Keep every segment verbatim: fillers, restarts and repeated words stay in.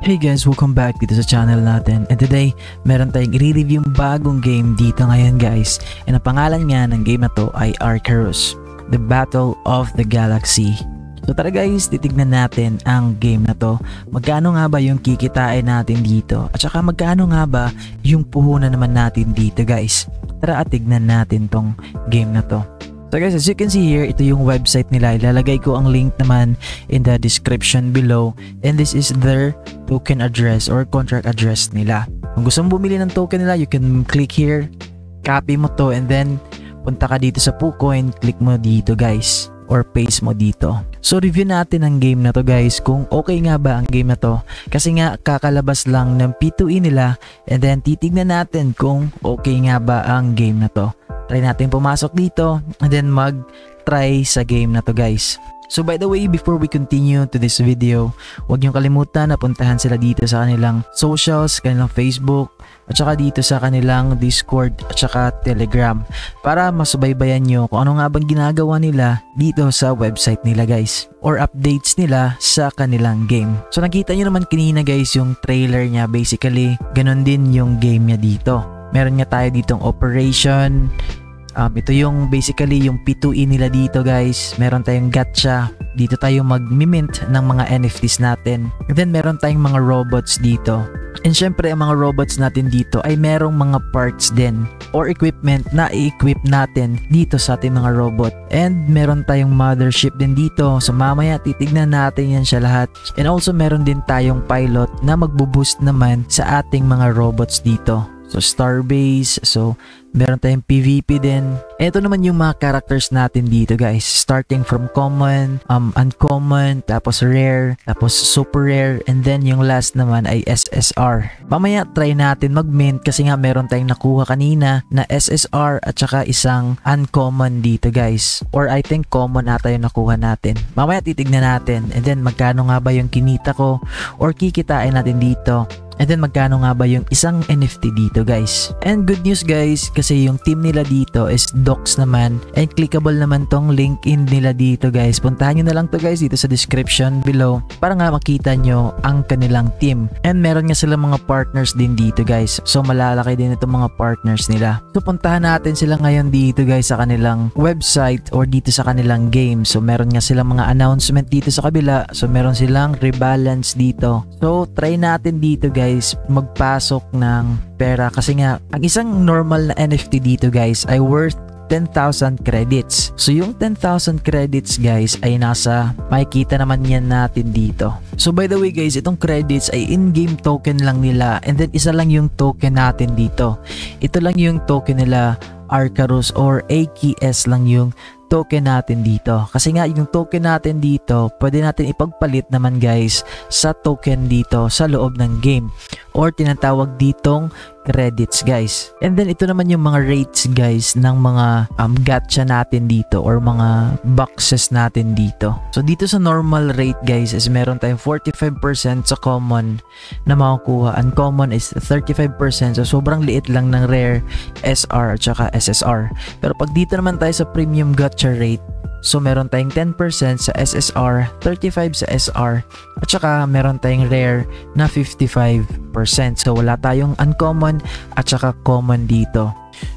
Hey guys, welcome back dito sa channel natin, and today meron tayong i-review yung bagong game dito ngayon guys, and ang pangalan nga ng game na to ay Arkarus, The Battle of the Galaxy. So tara guys, titignan natin ang game na to, magkano nga ba yung kikitain natin dito at saka magkano nga ba yung puhunan naman natin dito guys. Tara at tignan natin tong game na to. So guys, as you can see here, ito yung website nila. Ilalagay ko ang link naman in the description below. And this is their token address or contract address nila. Kung gusto mong bumili ng token nila, you can click here, copy mo to, and then punta ka dito sa PooCoin, click mo dito guys, or paste mo dito. So review natin ang game na to guys, kung okay nga ba ang game na to. Kasi nga kakalabas lang ng P two E nila, and then titignan natin kung okay nga ba ang game na to. Try natin pumasok dito and then mag-try sa game na to guys. So by the way, before we continue to this video, huwag niyong kalimutan na puntahan sila dito sa kanilang socials, kanilang Facebook, at saka dito sa kanilang Discord at saka Telegram para masubaybayan niyo kung ano nga bang ginagawa nila dito sa website nila guys, or updates nila sa kanilang game. So nakita niyo naman kanina guys yung trailer niya, basically ganun din yung game niya dito. Meron nga tayo ditong operation. Um, ito yung basically yung P two E nila dito guys. Meron tayong gacha. Dito tayo mag-mint ng mga N F Ts natin. And then meron tayong mga robots dito. And syempre ang mga robots natin dito ay merong mga parts din or equipment na i-equip natin dito sa ating mga robot. And meron tayong mothership din dito. So mamaya titignan natin yan siya lahat. And also meron din tayong pilot na magbo-boost naman sa ating mga robots dito. So starbase, so meron tayong P V P din. Ito naman yung mga characters natin dito guys, starting from common, um, uncommon, tapos rare, tapos super rare, and then yung last naman ay S S R. Mamaya try natin mag-mint kasi nga meron tayong nakuha kanina na S S R at saka isang uncommon dito guys, or I think common ata yung nakuha natin. Mamaya titignan natin, and then magkano nga ba yung kinita ko or kikitain natin dito. And then magkano nga ba yung isang N F T dito guys. And good news guys, kasi yung team nila dito is docs naman, and clickable naman tong LinkedIn nila dito guys. Puntahan nyo na lang to guys dito sa description below para nga makita nyo ang kanilang team. And meron nga silang mga partners din dito guys, so malalaki din itong mga partners nila. So puntahan natin sila ngayon dito guys sa kanilang website or dito sa kanilang game. So meron nga silang mga announcement dito sa kabila. So meron silang rebalance dito. So try natin dito guys magpasok ng pera kasi nga ang isang normal na N F T dito guys ay worth ten thousand credits. So yung ten thousand credits guys ay nasa, makikita naman yan natin dito. So by the way guys, itong credits ay in-game token lang nila, and then isa lang yung token natin dito. Ito lang yung token nila, Arkarus or A K S lang yung token natin dito. Kasi nga yung token natin dito, pwede natin ipagpalit naman guys sa token dito sa loob ng game, or tinatawag ditong credits guys. And then ito naman yung mga rates guys ng mga um, gacha natin dito or mga boxes natin dito. So dito sa normal rate guys is meron tayong forty-five percent sa common na makukuha. Uncommon is thirty-five percent. So sobrang liit lang ng rare, S R at saka S S R. Pero pag dito naman tayo sa premium gacha rate, so meron tayong ten percent sa S S R, thirty-five percent sa S R, at saka meron tayong rare na fifty-five percent. So wala tayong uncommon at saka common dito.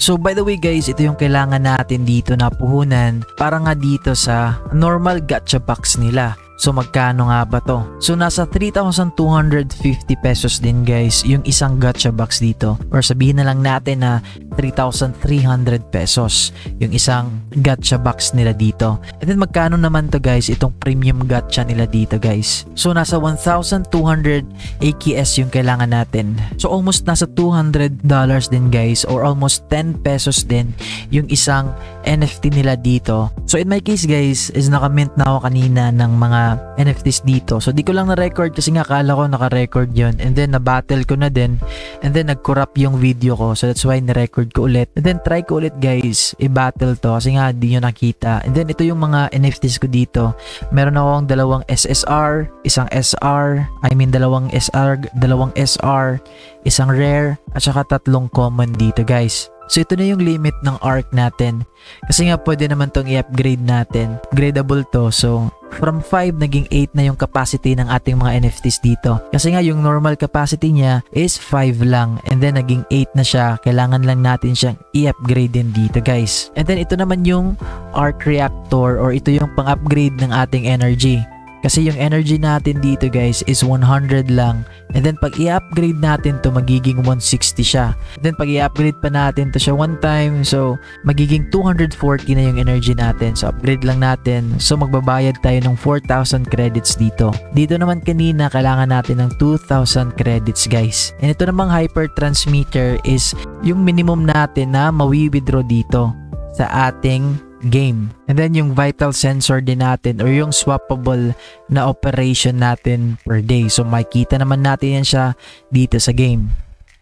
So by the way guys, ito yung kailangan natin dito na puhunan para nga dito sa normal gacha box nila. So magkano nga ba to? So nasa three thousand two hundred fifty pesos din guys yung isang gacha box dito, or sabihin na lang natin na three thousand three hundred pesos yung isang gacha box nila dito. And then magkano naman to guys itong premium gacha nila dito guys? So nasa one thousand two hundred A K S yung kailangan natin. So almost nasa two hundred dollars din guys, or almost ten pesos din yung isang N F T nila dito. So in my case guys is nakamint na ako kanina ng mga N F Ts dito. So di ko lang na-record kasi nga akala ko naka-record yun, and then na-battle ko na din, and then nag-corrupt yung video ko. So that's why na-record ko ulit, and then try ko ulit guys i-battle to kasi nga di nyo nakita. And then ito yung mga N F Ts ko dito. Meron akong dalawang S S R, isang S R, I mean dalawang S R, dalawang S R, isang rare, at saka tatlong common dito guys. So ito na yung limit ng arc natin kasi nga pwede naman tong i-upgrade natin, upgradable to. So From five naging eight na yung capacity ng ating mga N F Ts dito. Kasi nga yung normal capacity niya is five lang, and then naging eight na siya. Kailangan lang natin siyang i-upgrade din dito, guys. And then ito naman yung arc reactor, or ito yung pang-upgrade ng ating energy. Kasi yung energy natin dito, guys, is one hundred lang. And then pag i-upgrade natin to, magiging one sixty siya. And then pag i-upgrade pa natin to siya one time, so magiging two forty na yung energy natin. So upgrade lang natin. So magbabayad tayo ng four thousand credits dito. Dito naman kanina, kailangan natin ng two thousand credits, guys. And ito namang hyper transmitter is yung minimum natin na mawi-withdraw dito sa ating game. And then yung vital sensor din natin, or yung swappable na operation natin per day. So makikita naman natin yan siya dito sa game.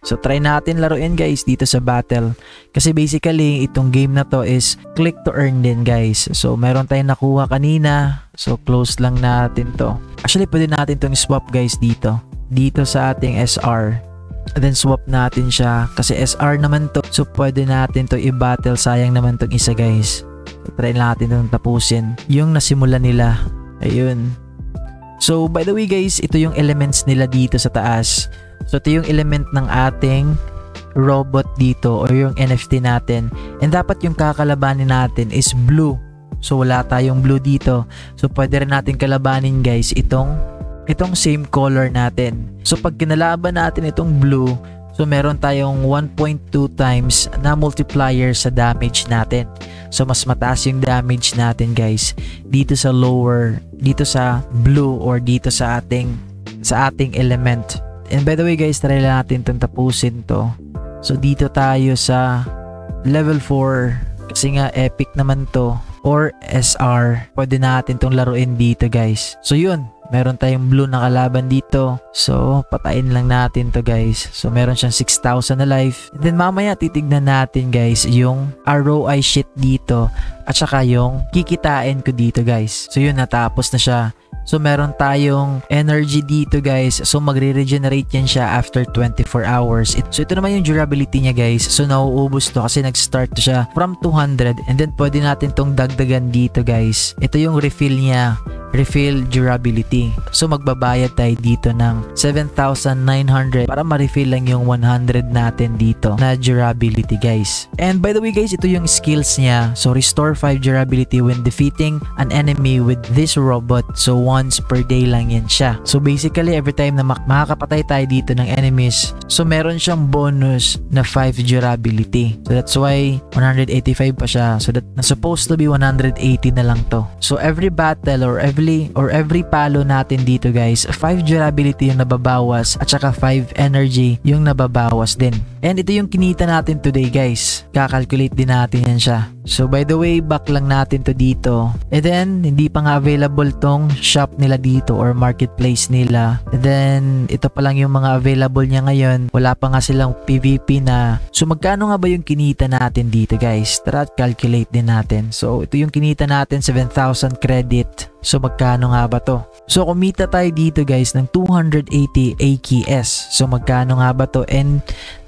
So try natin laruin, guys, dito sa battle. Kasi basically itong game na to is click to earn din, guys. So meron tayong nakuha kanina. So close lang natin to. Actually pwede natin tong swap, guys, dito. Dito sa ating S R. And then swap natin siya. Kasi S R naman to. So pwede natin to i-battle. Sayang naman tong isa, guys. Try natin itong tapusin yung nasimula nila. Ayun. So by the way, guys, ito yung elements nila dito sa taas. So ito yung element ng ating robot dito, or yung N F T natin. And dapat yung kakalabanin natin is blue. So wala tayong blue dito. So pwede rin natin kalabanin, guys, itong itong same color natin. So pag kinalaban natin itong blue, so meron tayong one point two times na multiplier sa damage natin. So mas mataas yung damage natin, guys, dito sa lower, dito sa blue, or dito sa ating sa ating element. And by the way, guys, try natin itong tapusin to. So dito tayo sa level four, kasi nga epic naman to, or S R. Pwede natin itong laruin dito, guys. So yun. Meron tayong blue na kalaban dito. So, patayin lang natin to, guys. So, meron siyang six thousand na life. And then, mamaya titignan natin, guys, yung R O I sheet dito. At saka yung kikitain ko dito, guys. So, yun. Natapos na siya. So, meron tayong energy dito, guys. So, magre-regenerate yan siya after twenty-four hours. So, ito naman yung durability niya, guys. So, nauubos to kasi nag-start to siya from two hundred. And then, pwede natin tong dagdagan dito, guys. Ito yung refill niya. Refill durability. So magbabayad tayo dito ng seven thousand nine hundred para ma-refill lang yung one hundred natin dito na durability, guys. And by the way, guys, ito yung skills niya. So restore five durability when defeating an enemy with this robot. So once per day lang yan siya. So basically every time na makakapatay tayo dito ng enemies, so meron siyang bonus na five durability. So that's why one eighty-five pa siya. So that na supposed to be one eighty na lang to. So every battle or every or every palo natin dito, guys, five durability yung nababawas, at saka five energy yung nababawas din. And ito yung kinita natin today, guys. Kakalculate din natin yan siya. So by the way, back lang natin to dito. And then hindi pa nga available tong shop nila dito, or marketplace nila. And then ito pa lang yung mga available niya ngayon. Wala pa nga silang P V P na. So magkano nga ba yung kinita natin dito, guys? Tara, calculate din natin. So ito yung kinita natin, seven thousand credit. So magkano nga ba to? So kumita tayo dito, guys, ng two eighty A K S. So magkano nga ba to in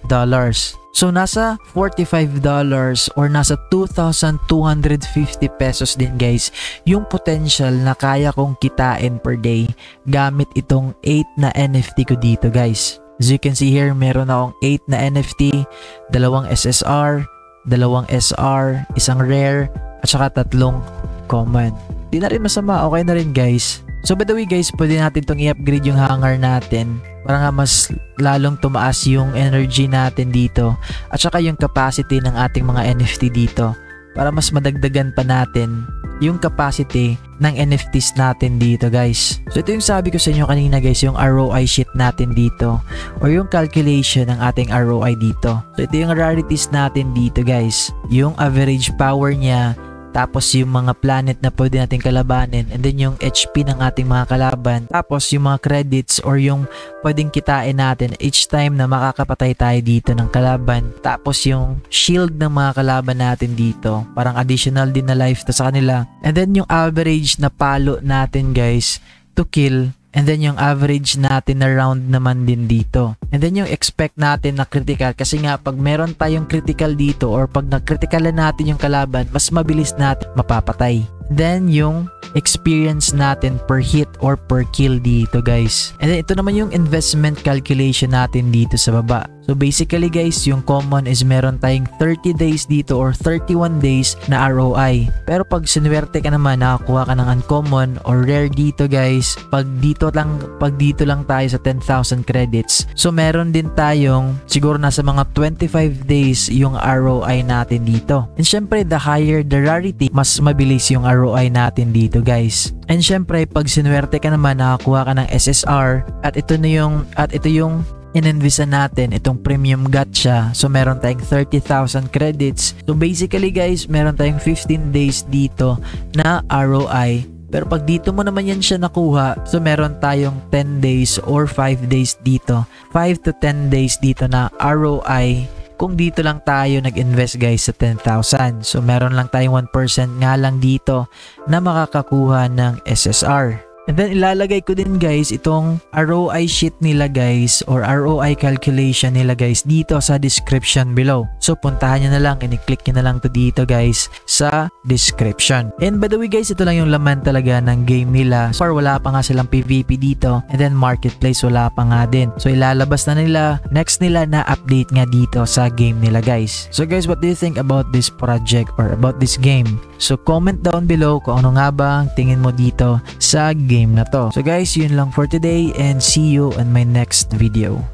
dollars? So nasa forty-five dollars or nasa two thousand two hundred fifty pesos din, guys, yung potential na kaya kong kitain per day gamit itong eight na N F T ko dito, guys. As you can see here, meron akong eight na N F T, dalawang S S R, dalawang S R, isang rare, at saka tatlong common. Di na rin masama, okay na rin, guys. So by the way, guys, pwede natin itong i-upgrade yung hangar natin para nga mas lalong tumaas yung energy natin dito, at saka yung capacity ng ating mga N F T dito, para mas madagdagan pa natin yung capacity ng N F Ts natin dito, guys. So ito yung sabi ko sa inyo kanina, guys, yung R O I sheet natin dito, or yung calculation ng ating R O I dito. So ito yung rarities natin dito, guys, yung average power niya, tapos yung mga planet na pwede natin kalabanin, and then yung H P ng ating mga kalaban, tapos yung mga credits or yung pwedeng kitain natin each time na makakapatay tayo dito ng kalaban, tapos yung shield ng mga kalaban natin dito, parang additional din na life to sa kanila, and then yung average na palo natin, guys, to kill, and then yung average natin na round naman din dito, and then yung expect natin na critical, kasi nga pag meron tayong critical dito, or pag nag-criticalan natin yung kalaban, mas mabilis natin mapapatay. then yung experience natin per hit or per kill dito, guys. And then, ito naman yung investment calculation natin dito sa baba. So basically, guys, yung common is meron tayong thirty days dito or thirty-one days na R O I. Pero pag sinuwerte ka naman, nakakuha ka ng uncommon or rare dito, guys. Pag dito lang, pag dito lang tayo sa ten thousand credits. So meron din tayong siguro nasa mga twenty-five days yung R O I natin dito. And syempre, the higher the rarity, mas mabilis yung R O I natin dito, guys. Guys. And syempre, pag sinuwerte ka naman, nakakuha ka ng S S R at ito na yung at ito yung in-invisa natin, itong premium gacha. So meron tayong thirty thousand credits. So basically, guys, meron tayong fifteen days dito na R O I. Pero pag dito mo naman yan siya nakuha, so meron tayong ten days or five days dito. five to ten days dito na R O I. Kung dito lang tayo nag-invest, guys, sa ten thousand. So meron lang tayong one percent nga lang dito na makakakuha ng S S R. And then ilalagay ko din, guys, itong R O I sheet nila, guys, or R O I calculation nila, guys, dito sa description below. So puntahan nyo na lang, i-click nyo na lang to dito, guys, sa description. And by the way, guys, ito lang yung laman talaga ng game nila. So far, wala pa nga silang P V P dito. And then marketplace, wala pa nga din. So ilalabas na nila, next nila na update nga dito sa game nila, guys. So guys, what do you think about this project or about this game? So comment down below kung ano nga ba ang tingin mo dito sa game game na to. So guys, yun lang for today and see you on my next video.